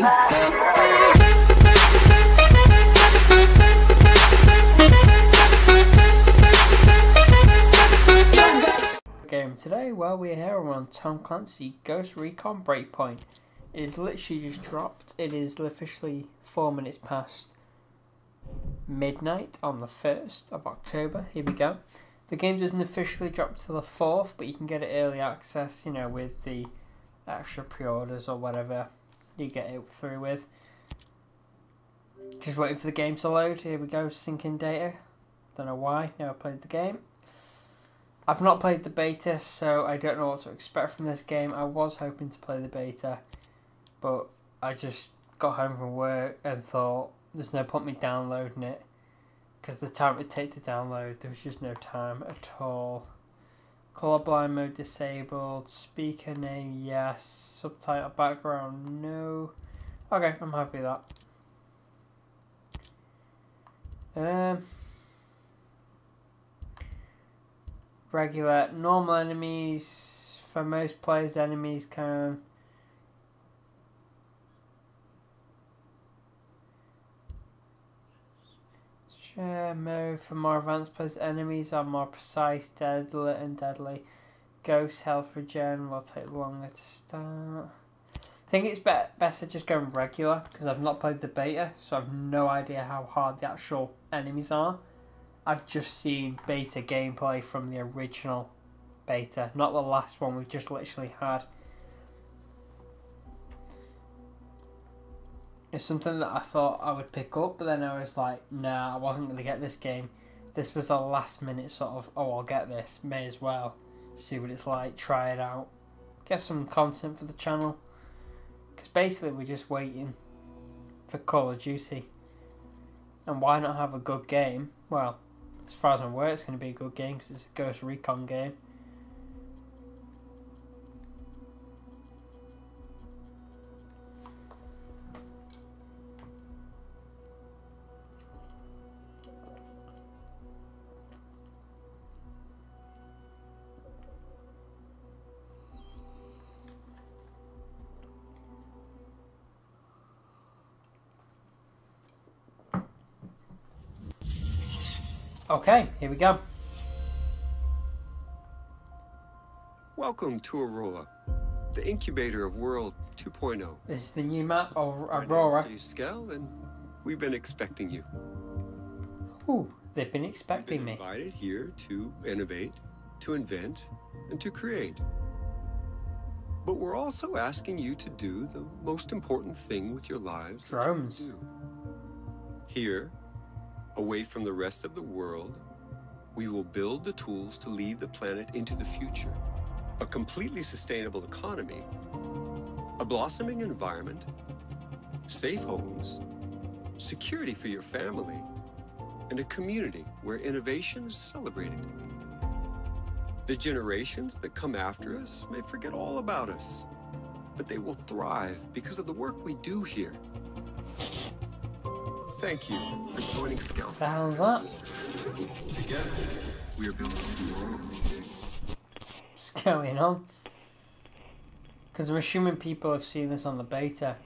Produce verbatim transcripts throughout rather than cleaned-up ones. Blake. Game today, well, we're here on Tom Clancy Ghost Recon Breakpoint. It is literally just dropped. It is officially four minutes past midnight on the first of October. Here we go. The game doesn't officially drop till the fourth, but you can get it early access, you know, with the extra pre-orders or whatever you get it through with. Just waiting for the game to load. Here we go, syncing data. Don't know why, never played the game. I've not played the beta, so I don't know what to expect from this game. I was hoping to play the beta, but I just got home from work and thought there's no point me downloading it, because the time it would take to download, there was just no time at all. Colorblind mode disabled, speaker name yes, subtitle background no. Okay, I'm happy with that. Um, regular, normal enemies, for most players enemies can Uh, mode for more advanced players. Enemies are more precise, deadly, and deadly. Ghost health regen will take longer to start. I think it's better best to just go regular, because I've not played the beta, so I've no idea how hard the actual enemies are. I've just seen beta gameplay from the original beta, not the last one we've just literally had. It's something that I thought I would pick up, but then I was like, nah, I wasn't going to get this game. This was a last minute sort of, oh, I'll get this, may as well, see what it's like, try it out, get some content for the channel. Because basically we're just waiting for Call of Duty. And why not have a good game? Well, as far as I'm aware, it's going to be a good game, because it's a Ghost Recon game. Okay, here we go. Welcome to Aurora, the incubator of World two point oh. This is the new map of Aurora. My name's Skell, and we've been expecting you. Ooh, they've been expecting me. We've been invited here to innovate, to invent, and to create. But we're also asking you to do the most important thing with your lives. Drones. Here, away from the rest of the world, we will build the tools to lead the planet into the future. A completely sustainable economy, a blossoming environment, safe homes, security for your family, and a community where innovation is celebrated. The generations that come after us may forget all about us, but they will thrive because of the work we do here. Thank you for joining Skell. Sounds up. Together, we are building the world. What's going on? Because I'm assuming people have seen this on the beta,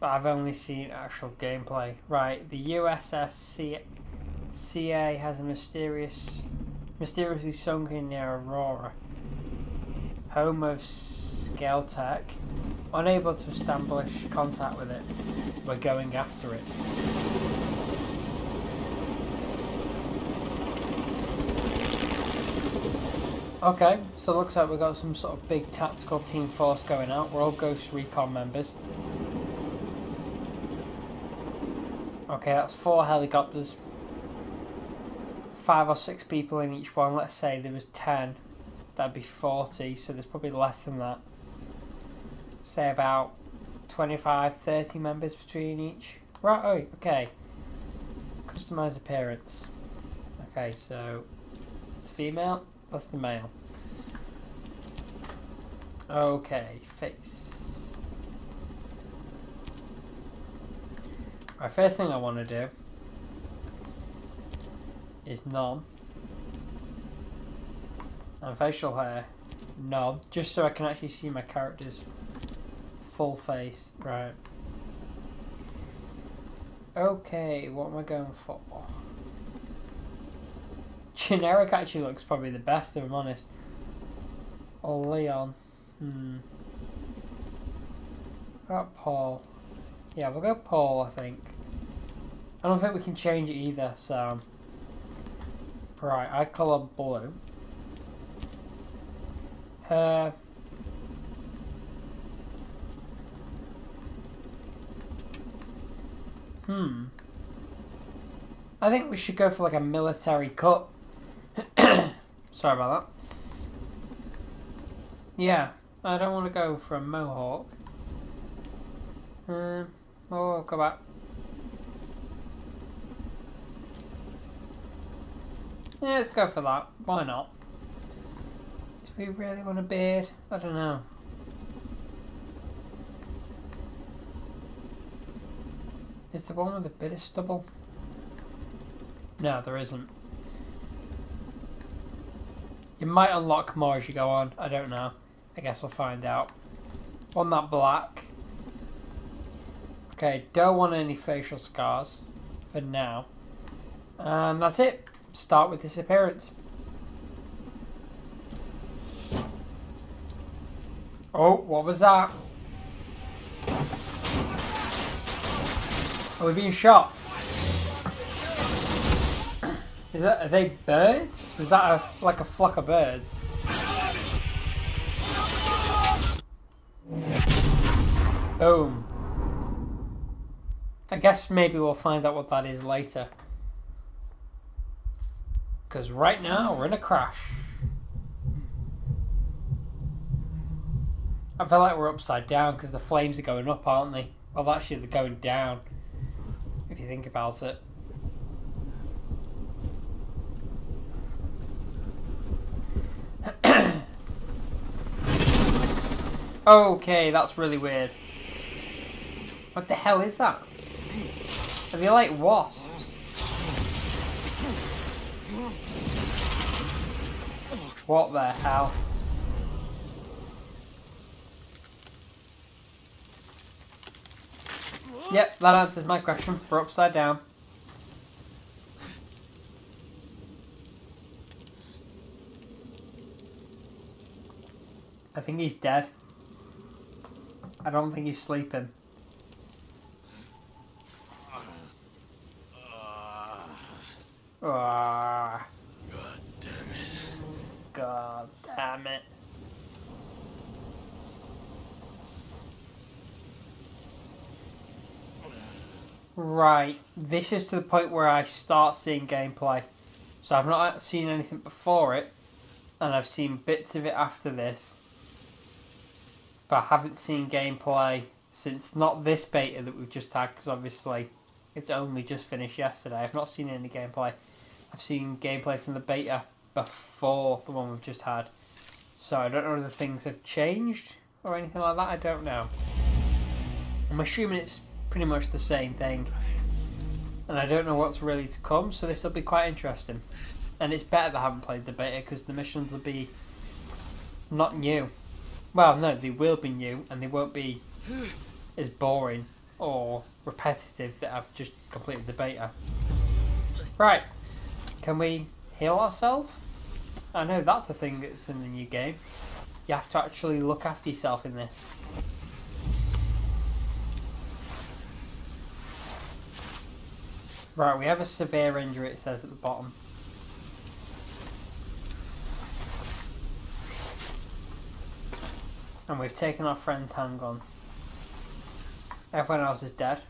but I've only seen actual gameplay. Right, the U S S C A has a mysterious, mysteriously sunken near Aurora, home of Skell Tech. Unable to establish contact with it, we're going after it. Okay, so it looks like we've got some sort of big tactical team force going out. We're all Ghost Recon members. Okay, that's four helicopters. Five or six people in each one. Let's say there was ten. That'd be forty, so there's probably less than that. Say about twenty-five, thirty members between each. Right, oh, okay. Customise appearance. Okay, so that's the female, that's the male. Okay, face. Right, first thing I want to do is nom. And facial hair, nom. Just so I can actually see my character's full face, right. Okay, what am I going for? Generic actually looks probably the best, if I'm honest. Or Leon. Hmm. About Paul. Yeah, we'll go Paul, I think. I don't think we can change it either, so... Right, I colour blue. Her... Hmm. I think we should go for like a military cut. Sorry about that. Yeah, I don't want to go for a mohawk. Um, oh, go back. Yeah, let's go for that. Why not? Do we really want a beard? I don't know. Is the one with a bit of stubble? No, there isn't. You might unlock more as you go on. I don't know. I guess I'll find out. On that black. Okay, don't want any facial scars for now. And that's it. Start with this appearance. Oh, what was that? Are we being shot? Is that, are they birds? Is that a, like a flock of birds? Boom. I guess maybe we'll find out what that is later. Because right now we're in a crash. I feel like we're upside down because the flames are going up, aren't they? Well, actually they're going down. If you think about it. Okay, that's really weird. What the hell is that? Are they like wasps? What the hell? Yep, that answers my question. We're upside down. I think he's dead. I don't think he's sleeping. God damn it. God damn it. Right, this is to the point where I start seeing gameplay. So I've not seen anything before it, and I've seen bits of it after this. But I haven't seen gameplay since, not this beta that we've just had, because obviously it's only just finished yesterday. I've not seen any gameplay. I've seen gameplay from the beta before the one we've just had. So I don't know whether things have changed or anything like that. I don't know. I'm assuming it's pretty much the same thing. And I don't know what's really to come, so this will be quite interesting. And it's better that I haven't played the beta, because the missions will be not new. Well, no, they will be new, and they won't be as boring or repetitive that I've just completed the beta. Right, can we heal ourselves? I know that's a thing that's in the new game. You have to actually look after yourself in this. Right, we have a severe injury, it says at the bottom. And we've taken our friend's handgun. Everyone else is dead.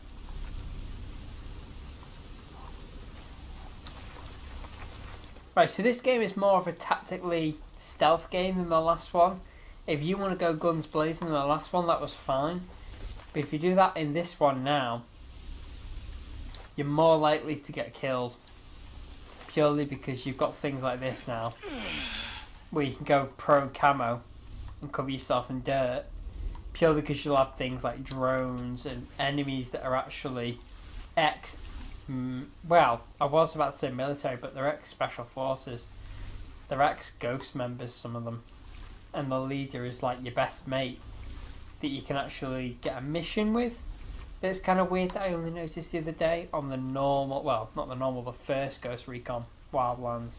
Right, so this game is more of a tactically stealth game than the last one. If you want to go guns blazing in the last one, that was fine. But if you do that in this one now, you're more likely to get killed. Purely because you've got things like this now, where you can go pro camo and cover yourself in dirt, purely because you'll have things like drones and enemies that are actually ex, well, I was about to say military, but they're ex special forces, they're ex ghost members, some of them, and the leader is like your best mate that you can actually get a mission with It's kind of weird that I only noticed the other day on the normal, well, not the normal, but first Ghost Recon Wildlands.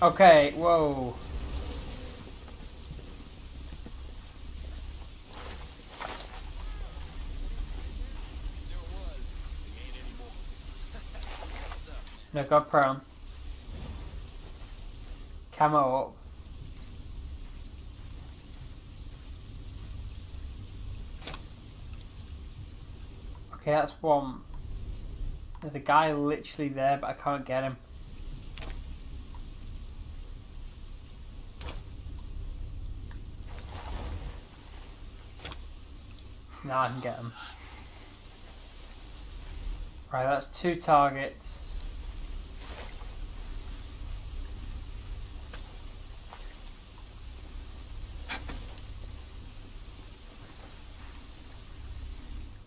Okay, whoa. No, God, prone. Camo up. Okay, that's one. There's a guy literally there, but I can't get him. Now I can get him. Right, that's two targets.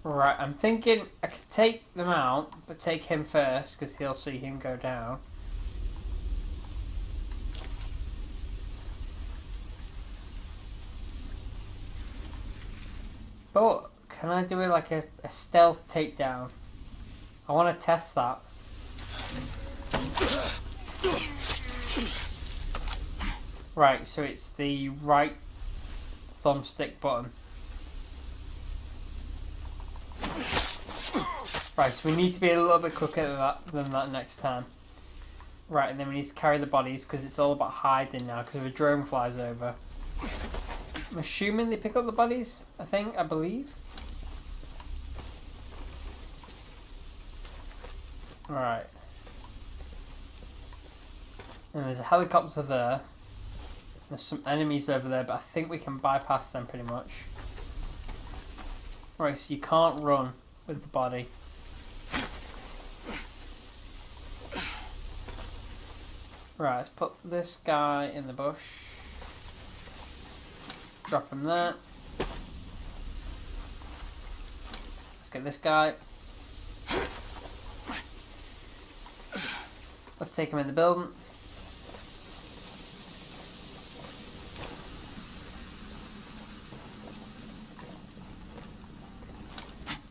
Right, I'm thinking I could take them out, but take him first, because he'll see him go down. But, can I do it like a, a stealth takedown? I want to test that. Right, so it's the right thumbstick button. Right, so we need to be a little bit quicker than that, than that next time. Right, and then we need to carry the bodies, because it's all about hiding now, because if a drone flies over. I'm assuming they pick up the bodies, I think, I believe. Right. And there's a helicopter there. There's some enemies over there, but I think we can bypass them pretty much. Right, so you can't run with the body. Right, let's put this guy in the bush. Drop him there. Let's get this guy. Let's take him in the building.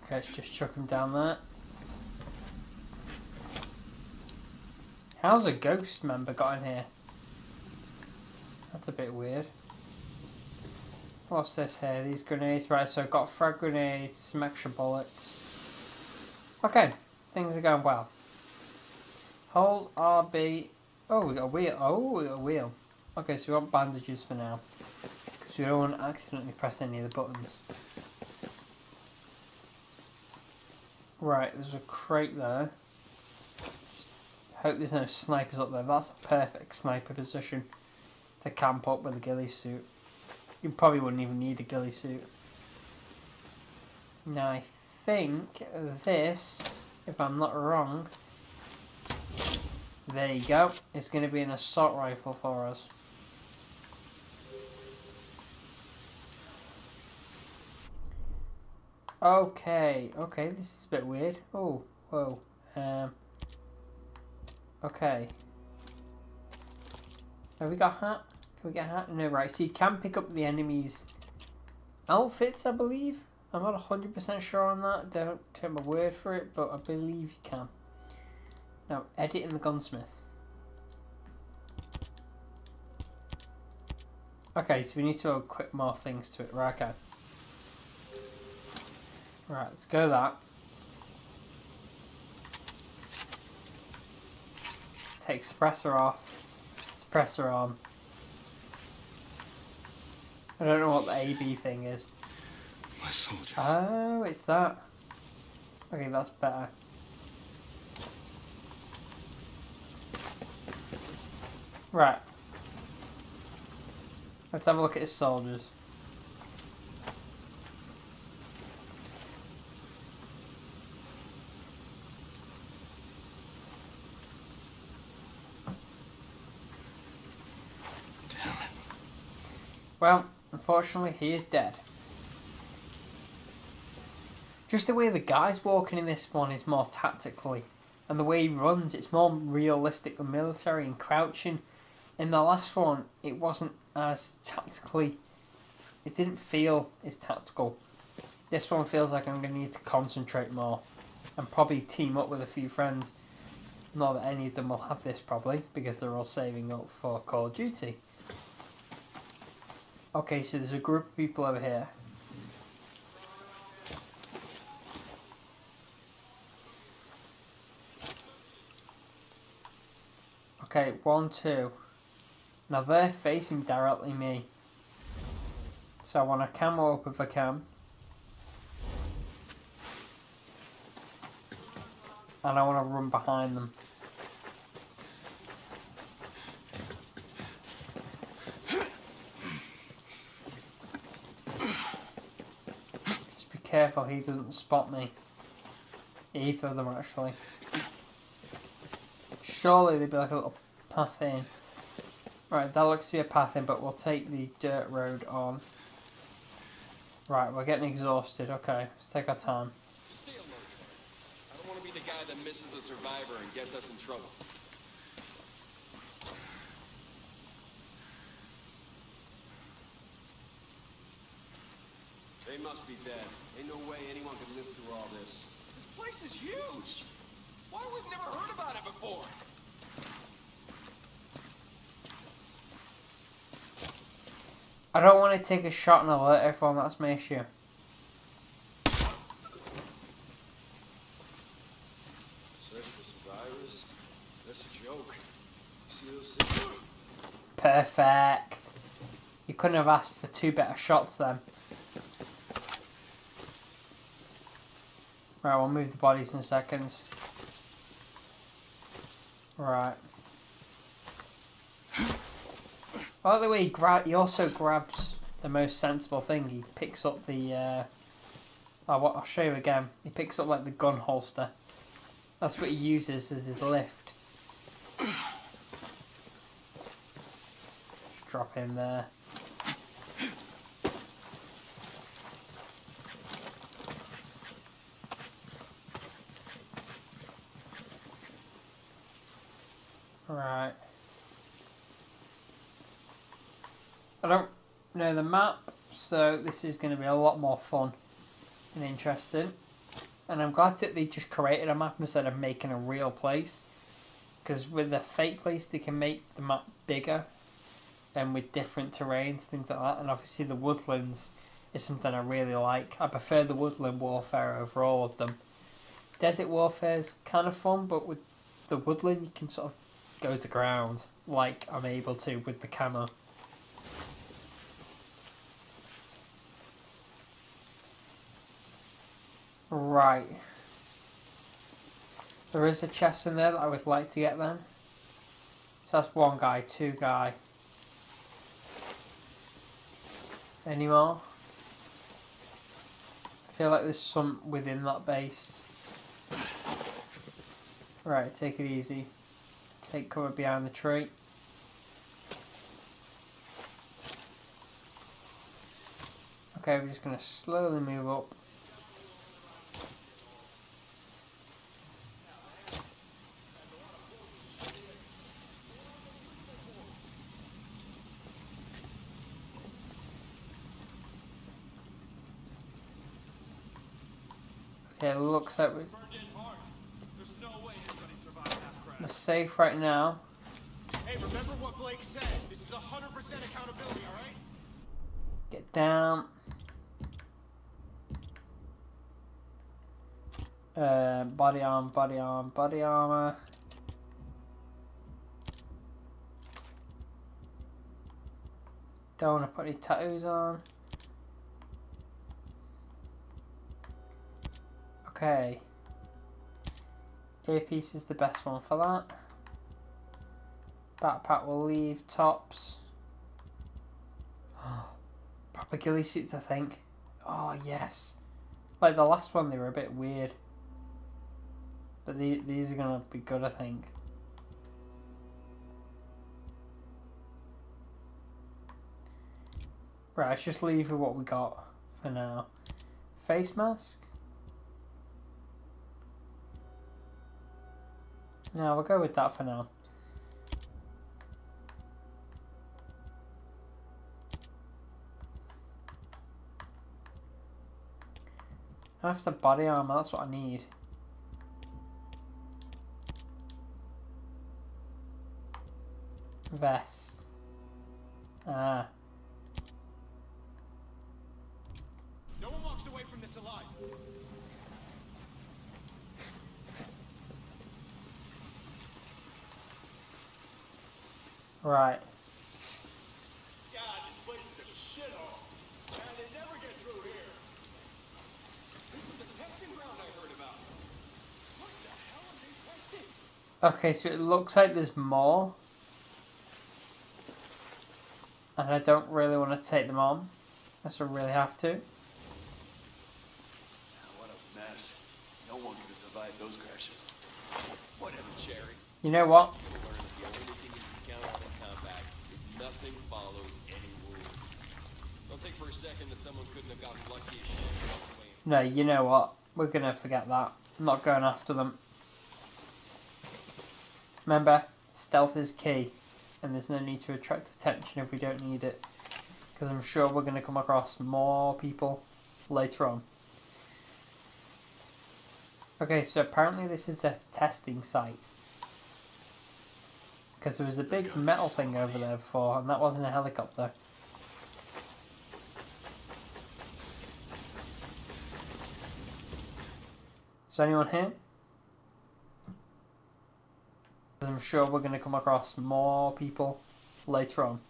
Okay, let's just chuck him down there. How's a ghost member got in here? That's a bit weird. What's this here? These grenades. Right, so I've got frag grenades, some extra bullets. Okay, things are going well. Hold R B. Oh, we got a wheel. Oh, we got a wheel. Okay, so we want bandages for now. Because we don't want to accidentally press any of the buttons. Right, there's a crate there. Hope there's no snipers up there. That's a perfect sniper position to camp up with a ghillie suit. You probably wouldn't even need a ghillie suit. Now I think this, if I'm not wrong, there you go, is going to be an assault rifle for us. Okay, okay, this is a bit weird. Oh, whoa. Um... Okay. Have we got a hat? Can we get a hat? No, right. So you can pick up the enemy's outfits, I believe. I'm not one hundred percent sure on that. Don't take my word for it, but I believe you can. Now, edit in the gunsmith. Okay, so we need to equip more things to it. Right, okay. Right, let's go that. Take suppressor off, suppressor on. I don't know what the A B thing is. My soldiers. Oh, it's that. Okay, that's better. Right. Let's have a look at his soldiers. Well, unfortunately, he is dead. Just the way the guy's walking in this one is more tactically, and the way he runs, it's more realistic than military and crouching. In the last one, it wasn't as tactically, it didn't feel as tactical. This one feels like I'm going to need to concentrate more and probably team up with a few friends. Not that any of them will have this probably, because they're all saving up for Call of Duty. Okay, so there's a group of people over here. Okay, one, two. Now they're facing directly me. So I want to camo up if I can. And I want to run behind them. Just be careful he doesn't spot me. Either of them actually. Surely there'd be like a little path in. Right, that looks to be a path in, but we'll take the dirt road on. Right, we're getting exhausted. Okay, let's take our time. Stay alert. I don't want to be the guy that misses a survivor and gets us in trouble. They must be dead. Ain't no way anyone could live through all this. This place is huge! Why we've never heard about it before? I don't want to take a shot and alert everyone, that's my issue. Search for survivors? That's a joke. You see those things? Perfect. You couldn't have asked for two better shots then. Right, we'll move the bodies in seconds. Right. I like the way he, gra he also grabs the most sensible thing. He picks up the... Uh, oh, what, I'll show you again. He picks up like the gun holster. That's what he uses as his lift. Just drop him there. Right. I don't know the map, so this is going to be a lot more fun and interesting. And I'm glad that they just created a map instead of making a real place. Because with a fake place, they can make the map bigger. And with different terrains, things like that. And obviously the woodlands is something I really like. I prefer the woodland warfare over all of them. Desert warfare is kind of fun, but with the woodland, you can sort of go to ground like I'm able to with the camera. Right. There is a chest in there that I would like to get then. So that's one guy, two guy. Any more? I feel like there's some within that base. Right, take it easy. Take cover behind the tree. Okay, we're just going to slowly move up. Okay, looks like we're... We're safe right now. Hey, remember what Blake said. This is one hundred percent accountability, all right? Get down. Uh, body arm, body arm, body armor. Don't want to put any tattoos on. Okay. Earpiece is the best one for that. Backpack will leave. Tops. Proper ghillie suits, I think. Oh, yes. Like the last one, they were a bit weird. But the, these are going to be good, I think. Right, let's just leave with what we got for now. Face mask. No, we'll go with that for now. I have to body armor, that's what I need. Vest. Ah. No one walks away from this alive. Right. God, this place is a shithole. Man, they never get through here. This is the testing ground I heard about. What the hell are they testing? Okay, so it looks like there's more. And I don't really want to take them on. Unless I really have to. Now what a mess. No one could have survived those crashes. Whatever, Jerry. You know what? The only thing you can count on in combat is nothing follows any rules. Don't think for a second that someone couldn't have gotten lucky as shit. No, you know what? We're going to forget that. I'm not going after them. Remember, stealth is key. And there's no need to attract attention if we don't need it. Because I'm sure we're going to come across more people later on. Okay, so apparently this is a testing site. Because there was a big metal thing over there before, and that wasn't a helicopter. Is anyone here? I'm sure we're going to come across more people later on.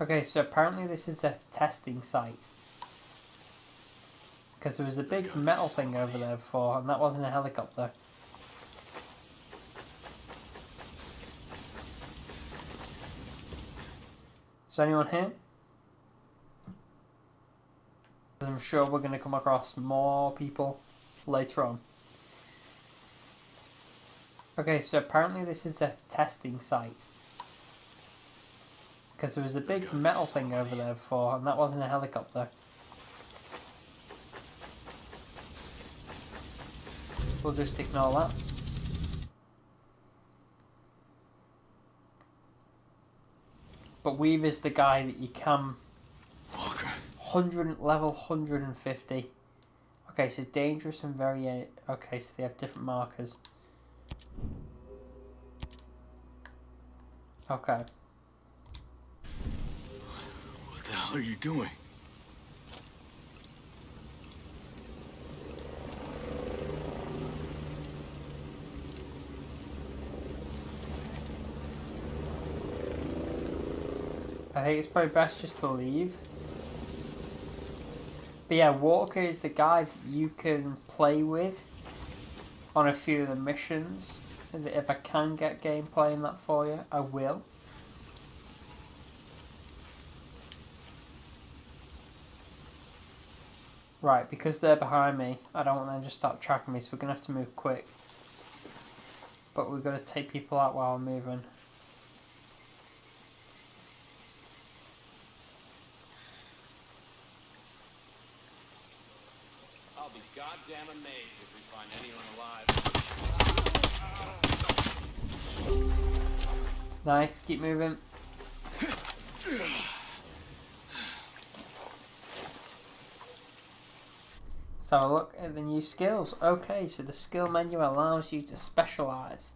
Okay, so apparently this is a testing site. Because there was a big metal thing over there before, and that wasn't a helicopter. Is anyone here? I'm sure we're going to come across more people later on. Okay, so apparently this is a testing site. Because there was a big metal thing over there before, and that wasn't a helicopter. We'll just ignore that. But Weaver's the guy that you can... one hundred, level one hundred fifty. Okay, so dangerous and very... Okay, so they have different markers. Okay. What the hell are you doing? I think it's probably best just to leave. But yeah, Walker is the guy that you can play with on a few of the missions. If I can get gameplay in that for you, I will. Right, because they're behind me, I don't want them to just start tracking me, so we're going to have to move quick. But we've got to take people out while we're moving. I'll be goddamn amazed if we find anyone alive. Nice, keep moving. So let's have a look at the new skills. Okay, so the skill menu allows you to specialise.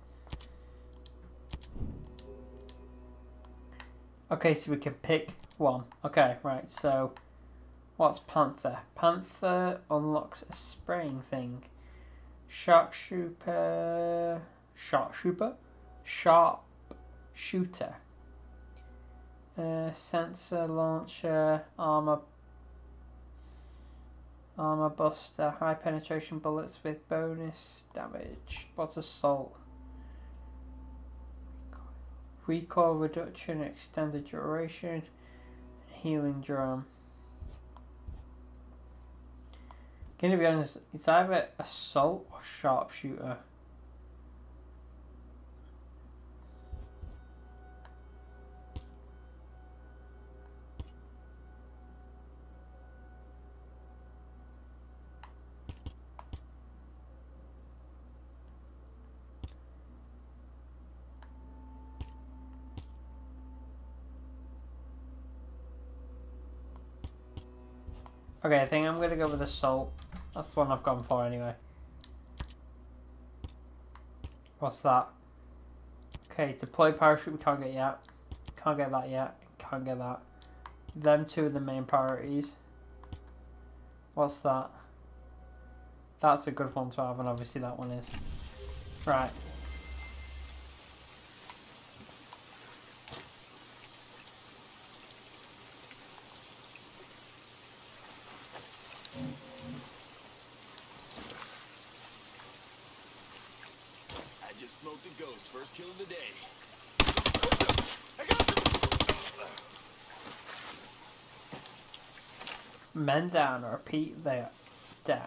Okay, so we can pick one. Okay, right, so what's Panther? Panther unlocks a spraying thing. Sharpshooter... Sharpshooter? Sharp shooter. Uh, sensor launcher, armor, armor buster, high penetration bullets with bonus damage. What's assault? Recoil reduction, extended duration, healing drum. Gonna be honest, it's either assault or sharpshooter. Okay, I think I'm gonna go with assault. That's the one I've gone for anyway. What's that? Okay, deploy parachute, we can't get yet. Can't get that yet. Can't get that. Them two are the main priorities. What's that? That's a good one to have, and obviously that one is. Right. First kill of the day. I got you. Men down, repeat there. Down.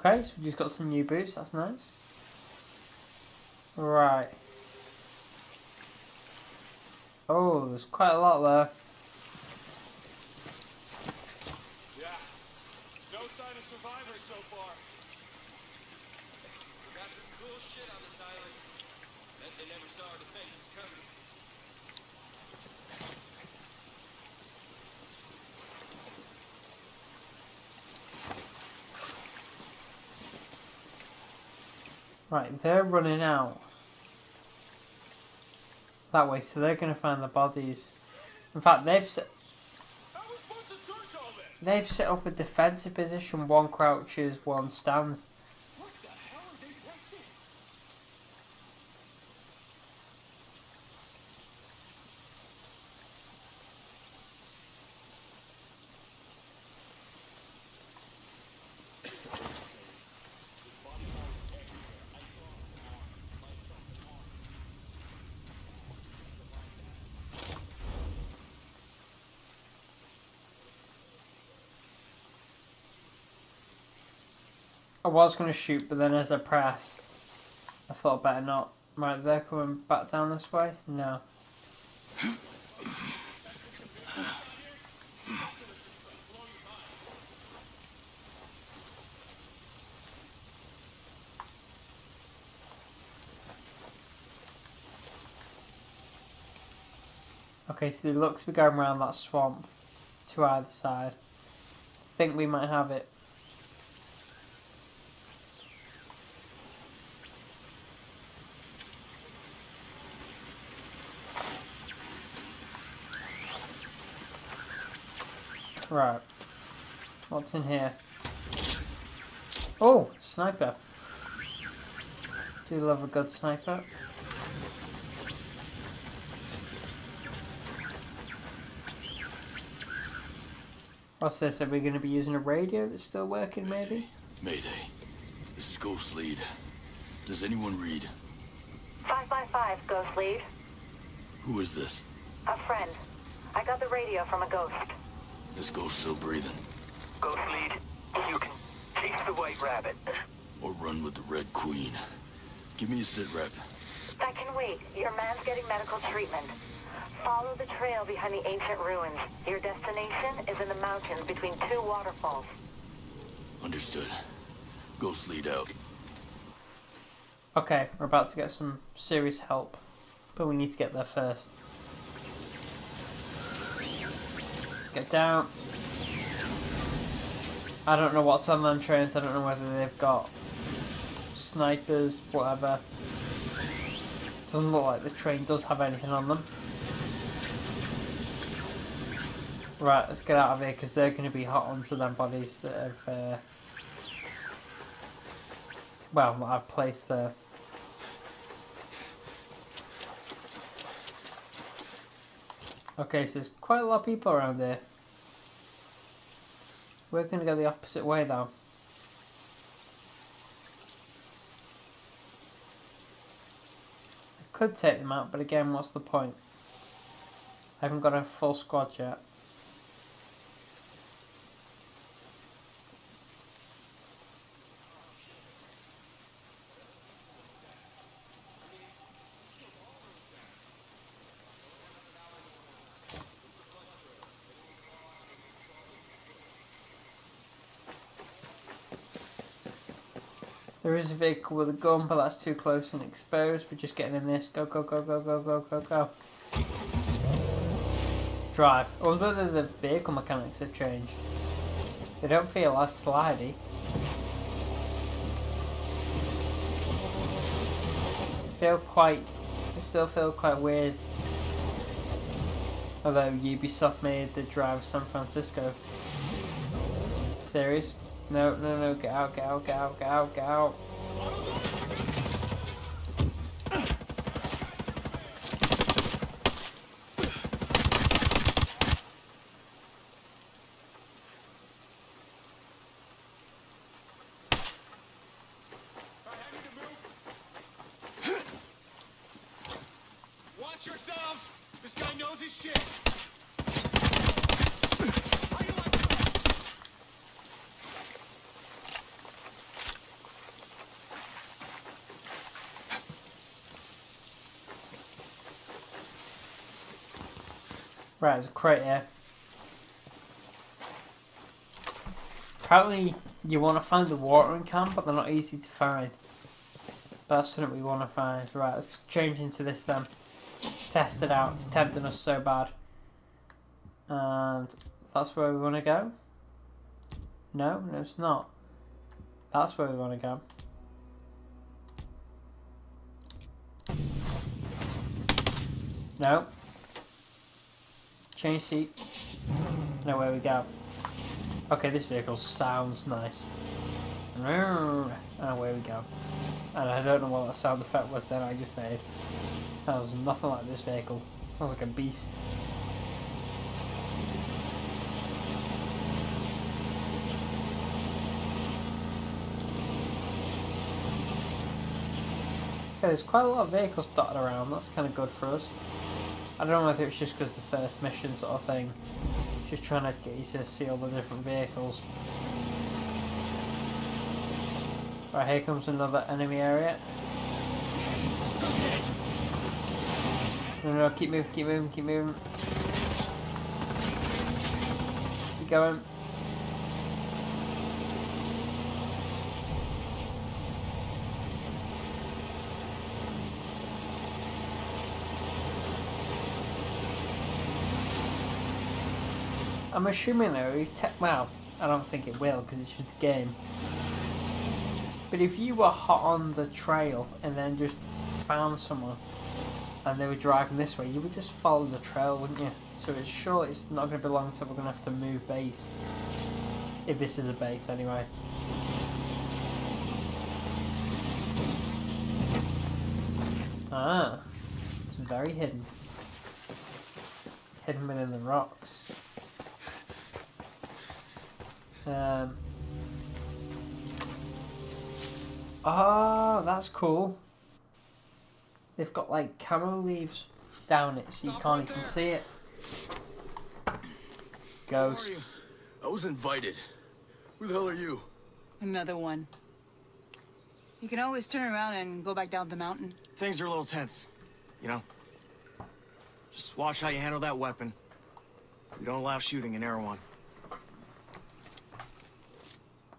Okay, so we just got some new boots, that's nice. Right. Oh, there's quite a lot there. Survivors so far. Got some cool shit on this island. Bet they never saw the faces coming. Right, they're running out that way, so they're gonna find the bodies. In fact, they've set. They've set up a defensive position, one crouches, one stands. What the hell are they testing? I was going to shoot, but then as I pressed, I thought better not. Right, they're coming back down this way? No. Okay, so they look to be going around that swamp to either side. I think we might have it. Right, what's in here? Oh, sniper. Do love a good sniper. What's this? Are we going to be using a radio that's still working, maybe? Mayday. This is Ghost Lead. Does anyone read? five by five, Ghost Lead. Who is this? A friend. I got the radio from a ghost. This ghost still breathing. Ghost Lead, you can chase the White Rabbit. Or run with the Red Queen. Give me a sit rep. I can wait. Your man's getting medical treatment. Follow the trail behind the ancient ruins. Your destination is in the mountains between two waterfalls. Understood. Ghost Lead out. Okay, we're about to get some serious help. But we need to get there first. Get down. I don't know what's on them trains. I don't know whether they've got snipers, whatever. Doesn't look like the train does have anything on them. Right, let's get out of here because they're going to be hot onto them bodies that have, uh, well, I've placed there. Okay, so there's quite a lot of people around here. We're going to go the opposite way, though. I could take them out, but again, what's the point? I haven't got a full squad yet. There is a vehicle with a gun, but that's too close and exposed. We're just getting in this. Go, go, go, go, go, go, go, go. drive, although the vehicle mechanics have changed. They don't feel as slidey. Feel quite, I still feel quite weird. Although Ubisoft made the Drive San Francisco series. No, no, no, get out, get out, get out, get out, get out. Right, there's a crate here. Apparently you want to find the watering can, but they're not easy to find. That's something we want to find. Right, let's change into this then. Let's test it out. It's tempting us so bad. And that's where we want to go? No, no it's not. That's where we want to go. No. Change seat. No, where we go. Okay, this vehicle sounds nice. And away we go. And I don't know what that sound effect was that I just made. Sounds nothing like this vehicle. Sounds like a beast. Okay, there's quite a lot of vehicles dotted around. That's kind of good for us. I don't know if it's just because the first mission sort of thing, just trying to get you to see all the different vehicles. Right, here comes another enemy area. No, no, keep moving, keep moving, keep moving. Keep going. I'm assuming though, if te well, I don't think it will because it's just a game. But if you were hot on the trail and then just found someone and they were driving this way, you would just follow the trail, wouldn't you? So it's sure it's not going to be long until we're going to have to move base. If this is a base anyway. Ah, it's very hidden. Hidden within the rocks. Um, oh, that's cool. They've got like camo leaves down it so you can't even see it. Ghost. I was invited. Who the hell are you? Another one. You can always turn around and go back down the mountain. Things are a little tense, you know. Just watch how you handle that weapon. We don't allow shooting in Erewhon.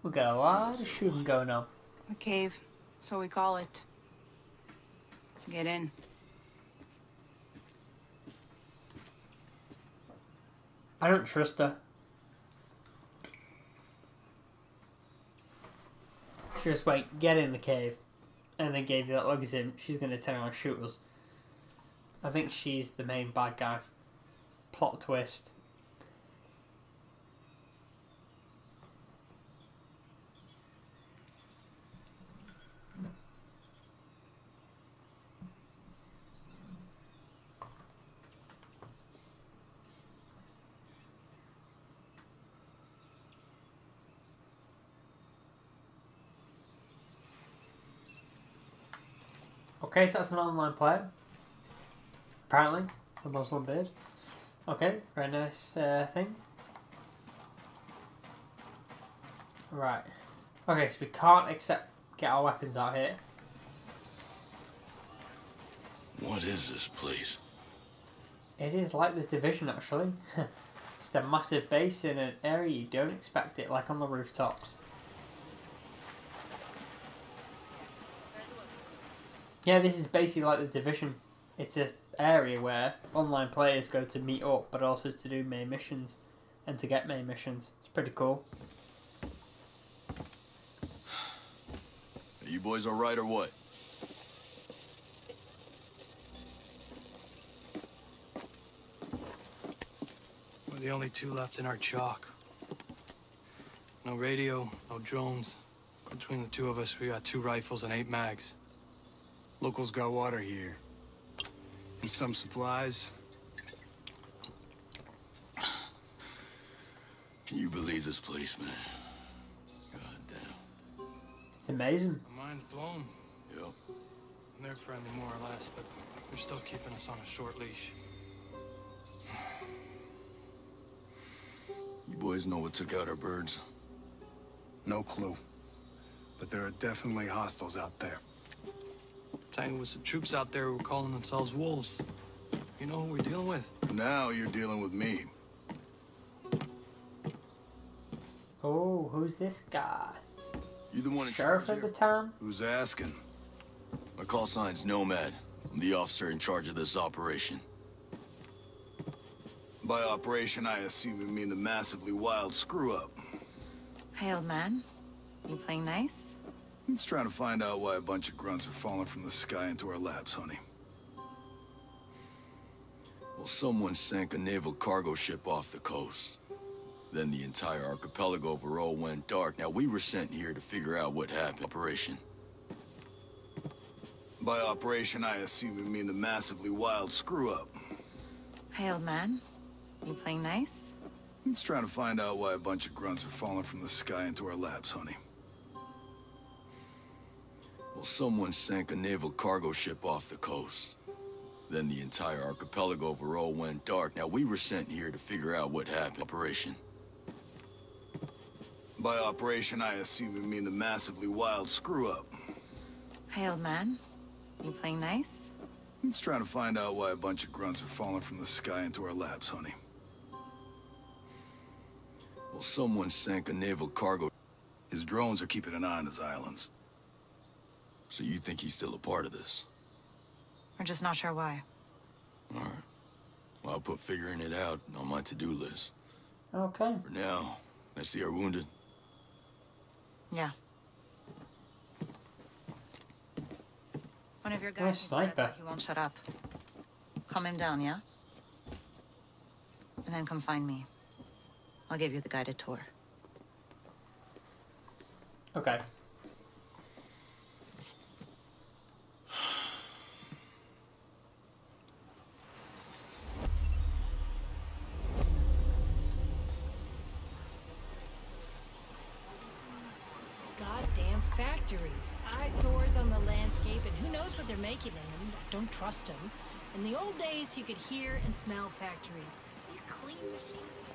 We got a lot of shooting going on. The cave, so we call it. Get in. I don't trust her. Just wait, get in the cave, and then gave you that look as him. She's gonna turn around and shoot us. I think she's the main bad guy. Plot twist. Okay, so that's an online player. Apparently, the Muslim beard. Okay, very nice uh, thing. Right. Okay, so we can't accept get our weapons out here. What is this place? It is like the Division, actually. Just a massive base in an area you don't expect it, like on the rooftops. Yeah, this is basically like the Division. It's a area where online players go to meet up, but also to do main missions and to get main missions. It's pretty cool. Are you boys all right or what? We're the only two left in our chalk. No radio, no drones. Between the two of us, we got two rifles and eight mags. Locals got water here. And some supplies. Can you believe this place, man? Goddamn. It's amazing. The mine's blown. Yep. And they're friendly, more or less, but they're still keeping us on a short leash. You boys know what took out our birds? No clue. But there are definitely hostiles out there. Tangled with some troops out there who were calling themselves wolves. You know who we're dealing with? Now you're dealing with me. Oh, who's this guy? You the one sheriff of the town? Who's asking? My call sign's Nomad. I'm the officer in charge of this operation. By operation, I assume you mean the massively wild screw-up. Hey, old man. You playing nice? I'm just trying to find out why a bunch of grunts are falling from the sky into our laps, honey. Well, someone sank a naval cargo ship off the coast. Then the entire archipelago overall went dark. Now, we were sent here to figure out what happened. Operation. By operation, I assume you mean the massively wild screw-up. Hey, old man. You playing nice? I'm just trying to find out why a bunch of grunts are falling from the sky into our laps, honey. Well, someone sank a naval cargo ship off the coast. Then the entire archipelago overall went dark. Now, we were sent here to figure out what happened. Operation. By operation, I assume you mean the massively wild screw-up. Hey, old man. You playing nice? I'm just trying to find out why a bunch of grunts are falling from the sky into our laps, honey. Well, someone sank a naval cargo. His drones are keeping an eye on his islands. So you think he's still a part of this? We're just not sure why. All right. Well, I'll put figuring it out on my to-do list. Okay. For now, I see our wounded. Yeah. One of your guys says that he won't shut up. Calm him down, yeah? And then come find me. I'll give you the guided tour. Okay. Factories, eyesores on the landscape, and who knows what they're making in them. I don't trust them. In the old days, you could hear and smell factories. These clean machines.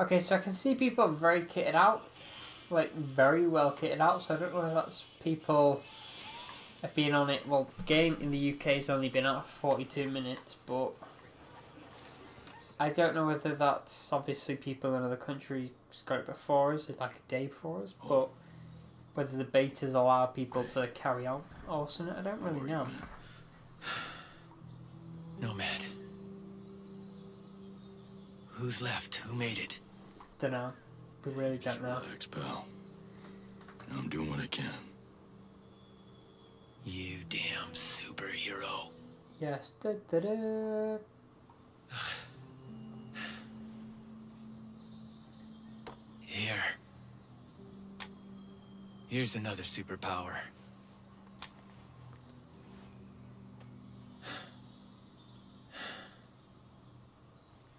Okay, so I can see people very kitted out, like very well kitted out. So I don't know if that's people have been on it. Well, the game in the U K has only been out for forty-two minutes, but I don't know whether that's obviously people in other countries got it before us, like a day before us, but whether the betas allow people to carry on or something, I don't really Lord, know. Man. Nomad. Who's left? Who made it? Dunno. We really don't know. Relax, pal. I'm doing what I can. You damn superhero. Yes. Da, da, da. Here. Here's another superpower.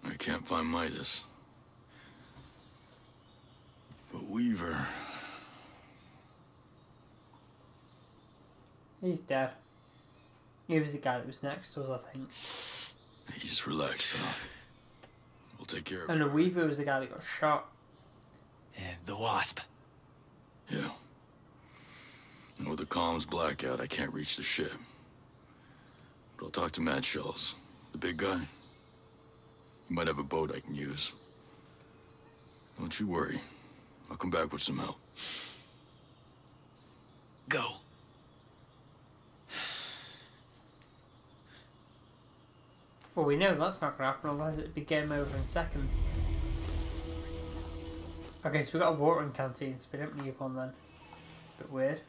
I can't find Midas. But Weaver... He's dead. He was the guy that was next to us, I think. He just relaxed, pal. We'll take care of him. And the Weaver was the guy that got shot. And the Wasp. Yeah. And with the comms blackout, I can't reach the ship. But I'll talk to Mads Skell, the big guy. He might have a boat I can use. Don't you worry. I'll come back with some help. Go. Well, we know that's not going to happen, otherwise it'd be game over in seconds. Okay, so we've got a watering canteen, so we don't need one then. A bit weird.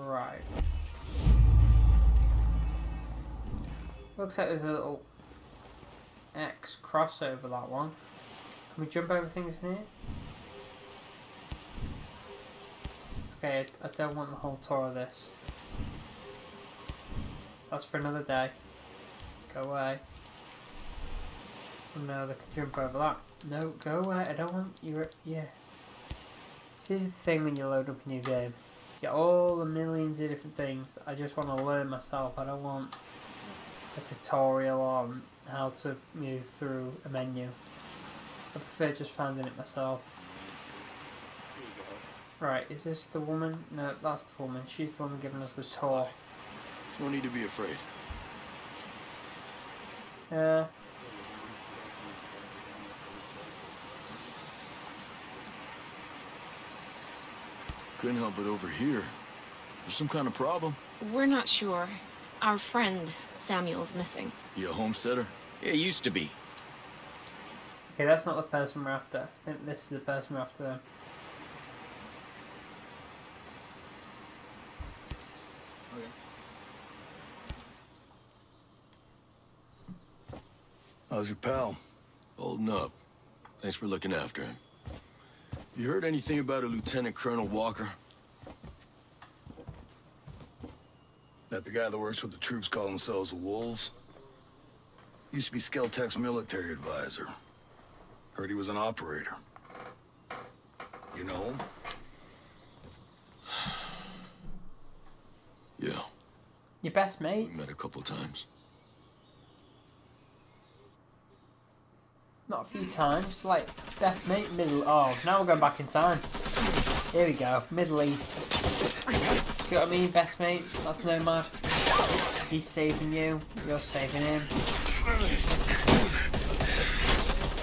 Right. Looks like there's a little X cross over that one. Can we jump over things in here? Okay, I don't want the whole tour of this. That's for another day. Go away. Oh no, they can jump over that. No, go away. I don't want you. Yeah. This is the thing when you load up a new game. You get all the millions of different things. I just want to learn myself. I don't want a tutorial on how to move through a menu. I prefer just finding it myself. Right, is this the woman? No, that's the woman. She's the woman giving us the tour. No need to be afraid. Uh, Couldn't help but over here. There's some kind of problem. We're not sure. Our friend Samuel's missing. You a homesteader? Yeah, used to be. Okay, that's not the person we're after. I think this is the person we're after them. Okay. How's your pal? Holding up. Thanks for looking after him. You heard anything about a Lieutenant Colonel Walker? That the guy that works with the troops call themselves the Wolves? Used to be Skell Tech's military advisor. Heard he was an operator. You know him? Yeah. Your best mates? We met a couple times. Not a few times, like best mate, middle. Oh, now we're going back in time. Here we go, Middle East. See what I mean, best mates? That's Nomad. He's saving you, you're saving him.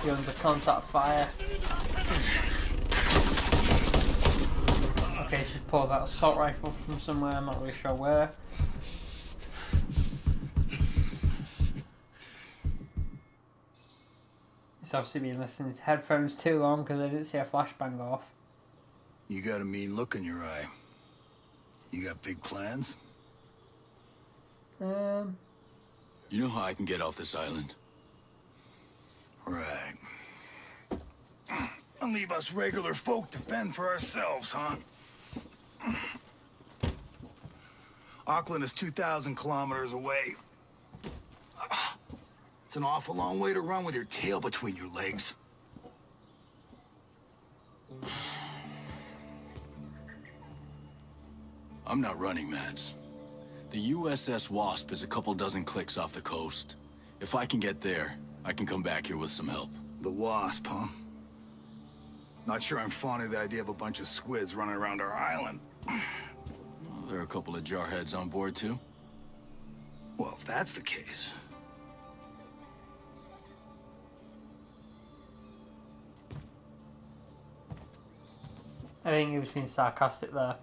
You're under contact fire. Okay, she's pulled that assault rifle from somewhere, I'm not really sure where. Obviously been listening to headphones too long because I didn't see a flashbang go off. You got a mean look in your eye. You got big plans? Um. You know how I can get off this island? Right. And leave us regular folk to fend for ourselves, huh? Auckland is two thousand kilometers away. It's an awful long way to run with your tail between your legs. I'm not running, Mads. The U S S Wasp is a couple dozen clicks off the coast. If I can get there, I can come back here with some help. The Wasp, huh? Not sure I'm fond of the idea of a bunch of squids running around our island. Well, there are a couple of jarheads on board, too. Well, if that's the case... I think he was being sarcastic there.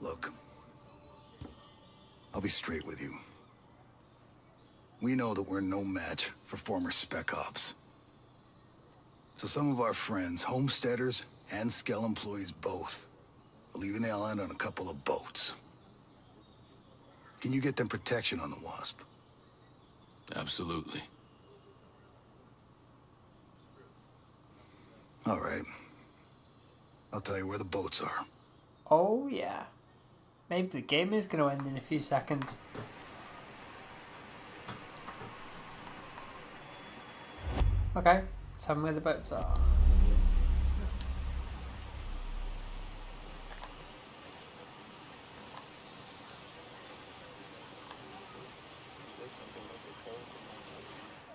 Look, I'll be straight with you. We know that we're no match for former Spec Ops. So some of our friends, homesteaders and Skell employees both, are leaving the island on a couple of boats. Can you get them protection on the Wasp? Absolutely. All right. I'll tell you where the boats are. Oh, yeah. Maybe the game is going to end in a few seconds. Okay. Tell me where the boats are.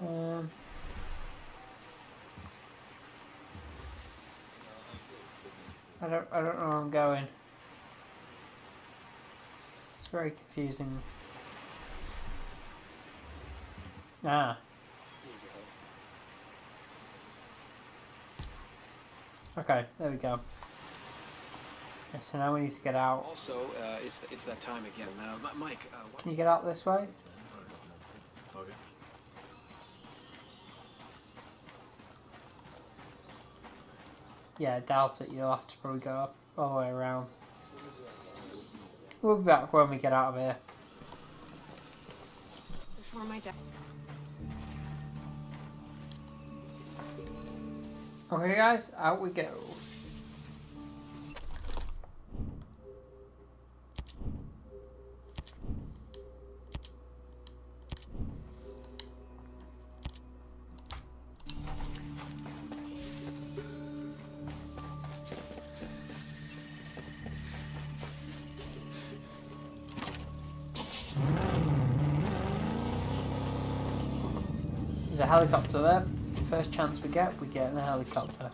Um... I don't, I don't know where I'm going. It's very confusing. Ah. Okay, there we go. So now we need to get out. Also, uh, it's, th it's that time again. Uh, Mike, uh, can you get out this way? Okay. Yeah, I doubt it. You'll have to probably go up all the way around. We'll be back when we get out of here. Before my death. Okay, guys, out we go. A helicopter there. First chance we get, we get in a helicopter.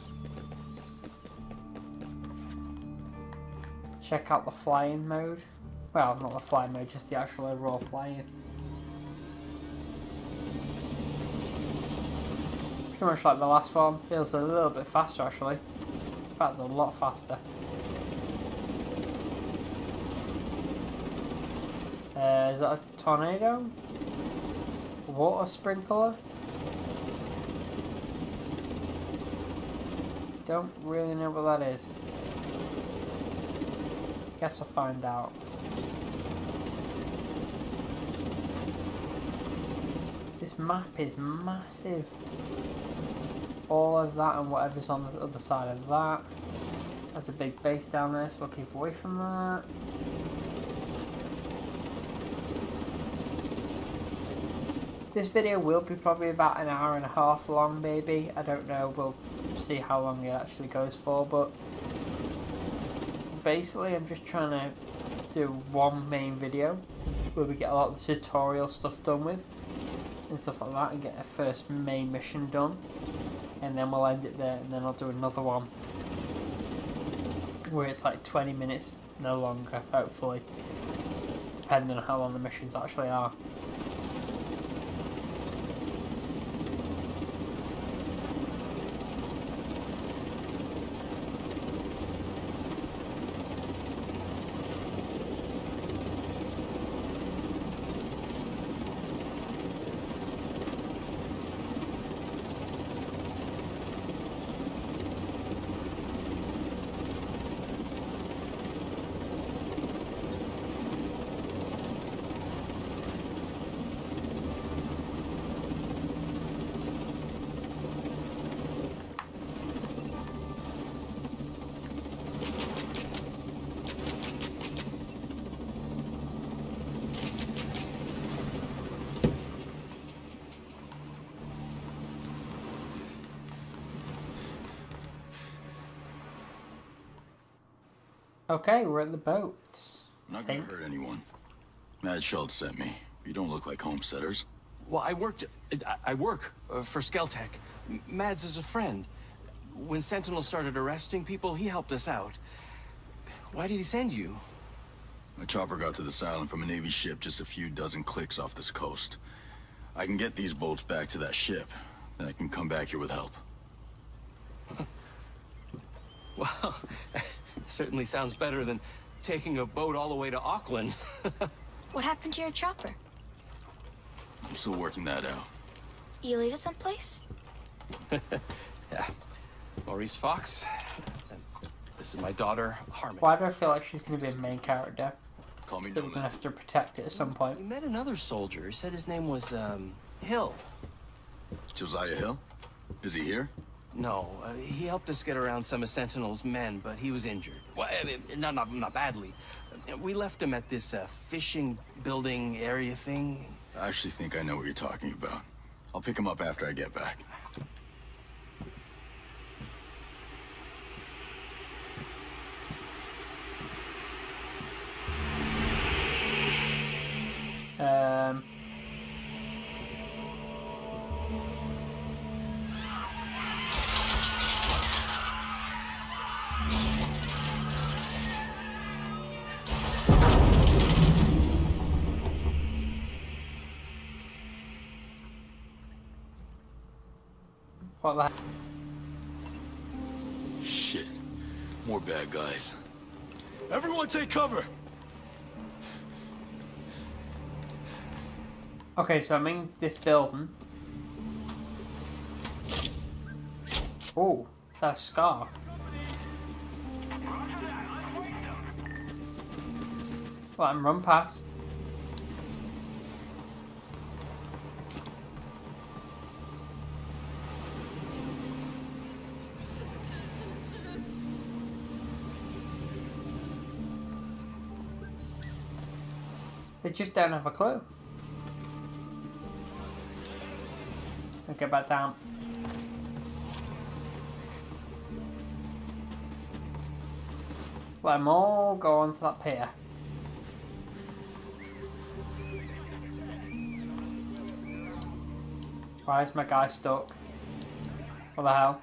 Check out the flying mode. Well, not the flying mode, just the actual overall flying. Pretty much like the last one. Feels a little bit faster actually. In fact, a lot faster. Uh, is that a tornado? Water sprinkler? Don't really know what that is. Guess I'll find out. This map is massive. All of that and whatever's on the other side of that. That's a big base down there, so I'll keep away from that. This video will be probably about an hour and a half long, maybe. I don't know, we'll see how long it actually goes for, but basically I'm just trying to do one main video where we get a lot of the tutorial stuff done with and stuff like that and get a first main mission done, and then we'll end it there, and then I'll do another one where it's like twenty minutes, no longer, hopefully, depending on how long the missions actually are. Okay, we're at the boat. Not gonna hurt anyone. Mads Schultz sent me. You don't look like homesteaders. Well, I worked. I, I work uh, for Skell Tech. Mads is a friend. When Sentinel started arresting people, he helped us out. Why did he send you? My chopper got to this island from a Navy ship just a few dozen clicks off this coast. I can get these bolts back to that ship, then I can come back here with help. Well. Certainly sounds better than taking a boat all the way to Auckland. What happened to your chopper? I'm still working that out. You leave it someplace? Yeah. Maurice Fox. And this is my daughter, Harmony. Why do I feel like she's going to be a main character? Call me Nomad. We're going to have to protect it at some point. We met another soldier. He said his name was, um, Hill. Josiah Hill? Is he here? No, uh, he helped us get around some of Sentinel's men, but he was injured. Well, I mean, not, not, not badly. We left him at this uh, fishing building area thing. I actually think I know what you're talking about. I'll pick him up after I get back. Um... What the shit, more bad guys. Everyone take cover. Okay, so I'm in this building. Oh, is that a scar? Well, I'm run past. They just don't have a clue. Let's go back down. Let them all go onto that pier. Why is my guy stuck? What the hell?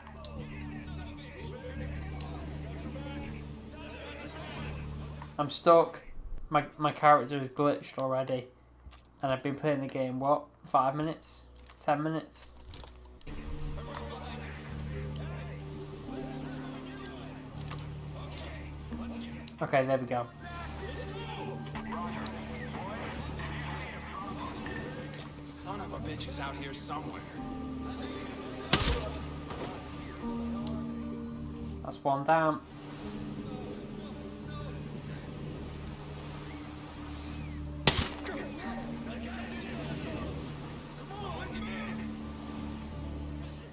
I'm stuck. My my character is glitched already, and I've been playing the game what five minutes, ten minutes. Okay, there we go. Son of a bitch is out here somewhere. That's one down.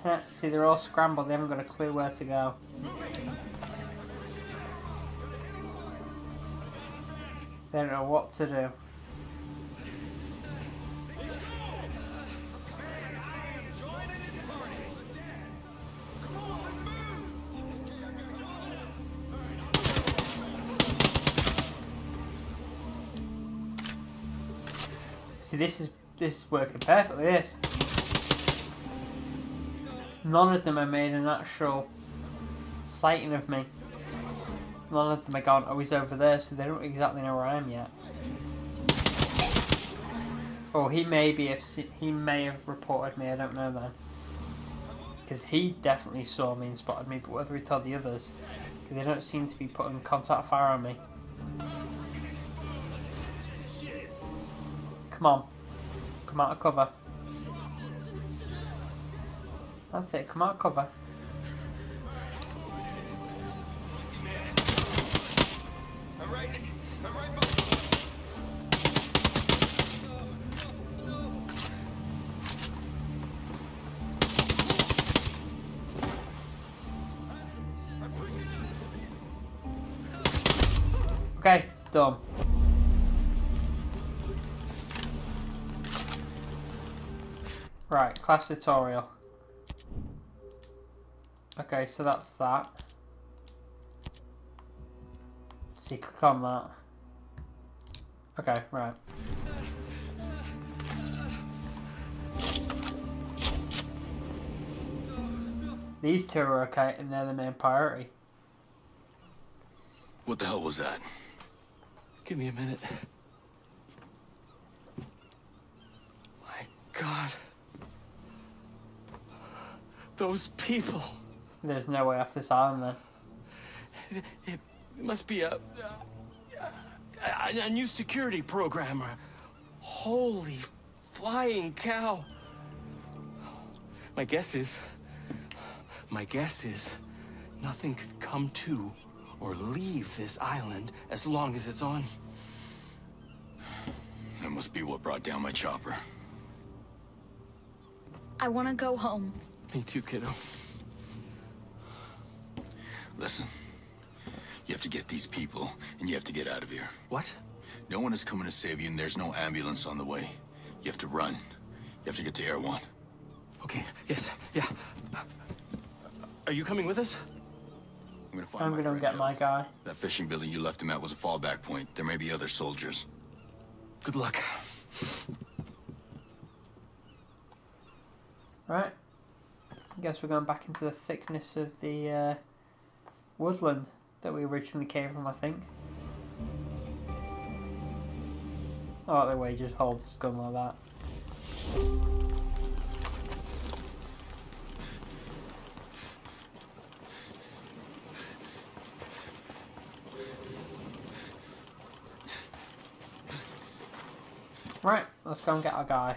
Let's see, they're all scrambled. They haven't got a clue where to go. They don't know what to do. See, this is this is working perfectly. This. None of them have made an actual sighting of me. None of them are gone. Oh, he's over there, so they don't exactly know where I am yet. Oh, he may be. If he may have reported me, I don't know then. Because he definitely saw me and spotted me, but whether he told the others, because they don't seem to be putting contact fire on me. Come on, come out of cover. That's it. Come out of cover. Okay, done. Right, class tutorial. Okay, so that's that. So you click on that. Okay, right. These two are okay, and they're the main priority. What the hell was that? Give me a minute. My God. Those people. There's no way off this island then. It, it must be a, a, a new security programmer. Holy flying cow. My guess is, my guess is nothing could come to or leave this island as long as it's on. That must be what brought down my chopper. I want to go home. Me too, kiddo. Listen, you have to get these people, and you have to get out of here. What? No one is coming to save you, and there's no ambulance on the way. You have to run. You have to get to Erewhon. Okay, yes, yeah. Are you coming with us? I'm gonna find I'm my gonna get now. my guy. That fishing building you left him at was a fallback point. There may be other soldiers. Good luck. Right. I guess we're going back into the thickness of the uh, woodland that we originally came from, I think. I like the way he just holds his gun like that. Right, let's go and get our guy.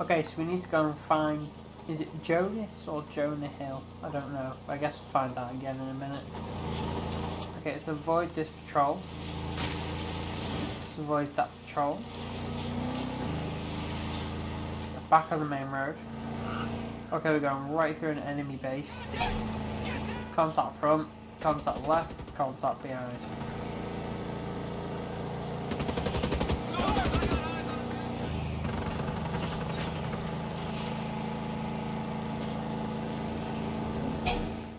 Okay, so we need to go and find, is it Jonas or Jonah Hill? I don't know, but I guess we'll find out again in a minute. Okay, let's avoid this patrol. Let's avoid that patrol. Back on the main road. Okay, we're going right through an enemy base. Contact front, contact left, contact behind.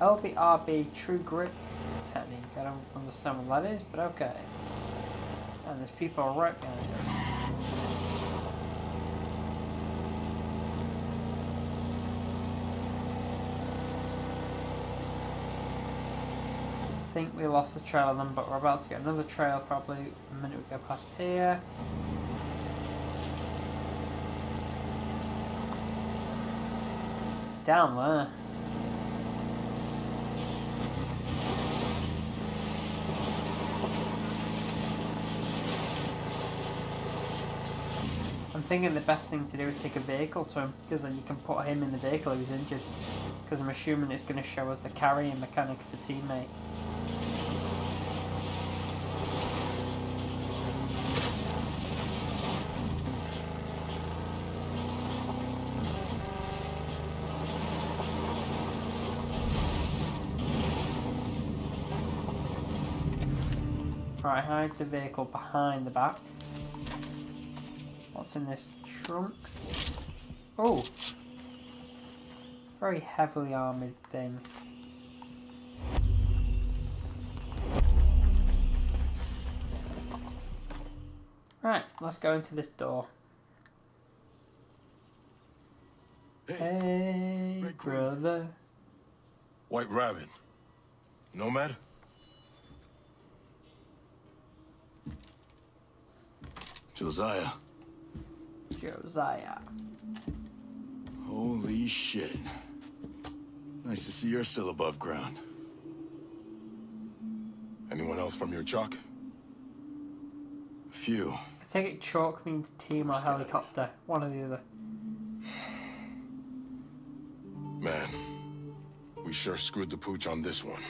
L B R B True Grip Technique. I don't understand what that is, but okay. And there's people right behind us. I think we lost the trail of them, but we're about to get another trail probably the minute we go past here. Down there. I'm thinking the best thing to do is take a vehicle to him, because then you can put him in the vehicle who's injured. Because I'm assuming it's going to show us the carrying mechanic of a teammate. Right, hide the vehicle behind the back. What's in this trunk? Oh! Very heavily armoured thing. Right, let's go into this door. Hey, hey brother. White Rabbit. Nomad? Josiah. Josiah. Holy shit. Nice to see you're still above ground. Anyone else from your chalk? A few. I take it chalk means team or helicopter. One or the other. Man, we sure screwed the pooch on this one.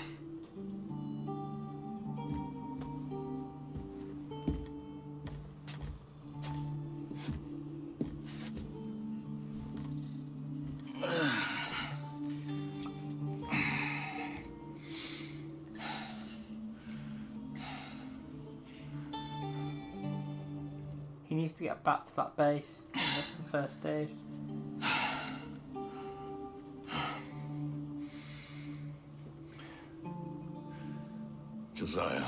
He needs to get back to that base and get some first aid. Josiah,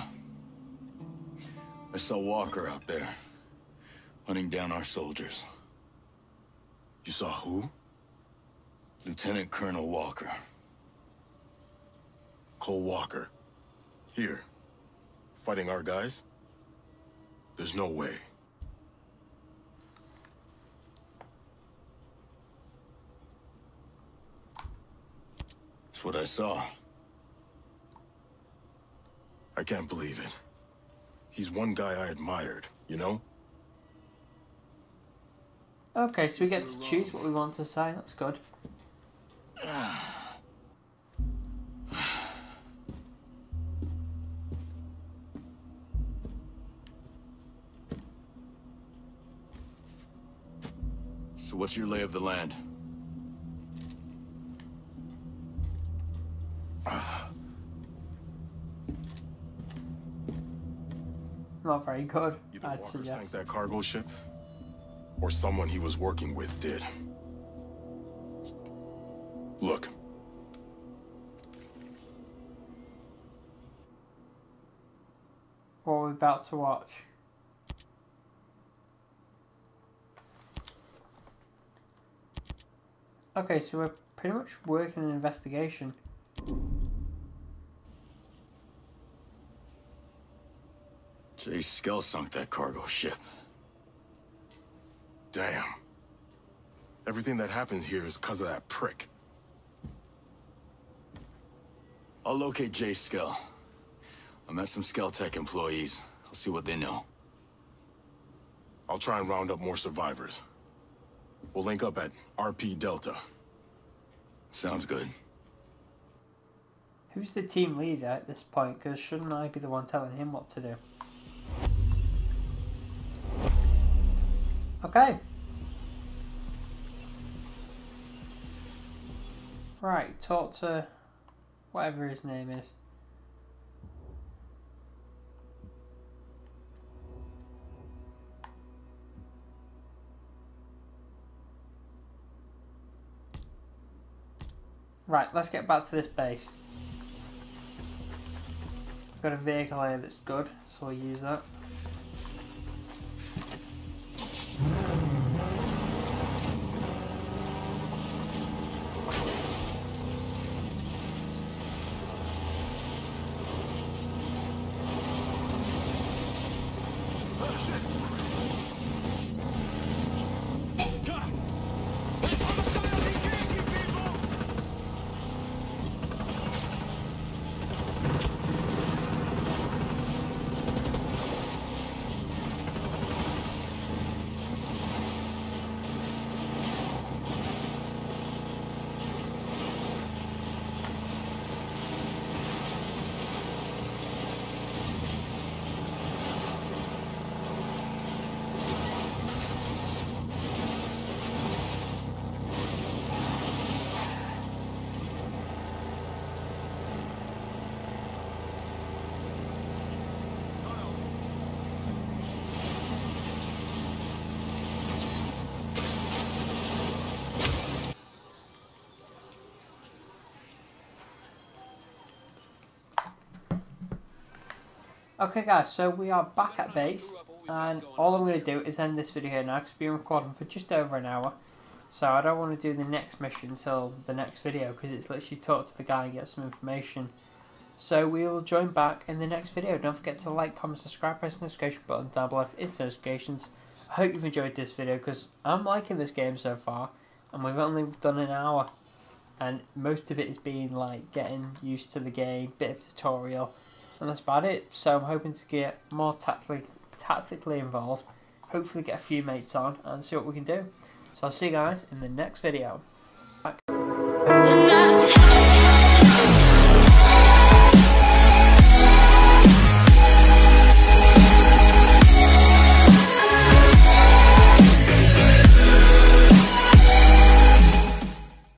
I saw Walker out there, hunting down our soldiers. You saw who? Lieutenant Colonel Walker. Cole Walker. Here. Fighting our guys? There's no way. It's what I saw. I can't believe it. He's one guy I admired, you know? Okay, so we get to choose what we want to say. That's good. So what's your lay of the land? Not very good. Either I'd Walker sank that cargo ship, or someone he was working with did. Look. What are we about to watch? Okay, so we're pretty much working an investigation. Jay Skell sunk that cargo ship. Damn. Everything that happened here is because of that prick. I'll locate Jay Skell. I met some Skell Tech employees. I'll see what they know. I'll try and round up more survivors. We'll link up at R P Delta. Sounds good. Who's the team leader at this point? Because shouldn't I be the one telling him what to do? Okay. Right, talk to whatever his name is. Right, let's get back to this base. I've got a vehicle here that's good, so we'll use that. Okay guys, so we are back at base, and all I'm going to do is end this video here now because we've been recording for just over an hour. So I don't want to do the next mission until the next video because it's literally talk to the guy and get some information. So we will join back in the next video. Don't forget to like, comment, subscribe, press the notification button down below for instant notifications. I hope you've enjoyed this video because I'm liking this game so far, and we've only done an hour. And most of it has been like getting used to the game, bit of tutorial. And that's about it. So I'm hoping to get more tactically, tactically involved. Hopefully get a few mates on and see what we can do. So I'll see you guys in the next video.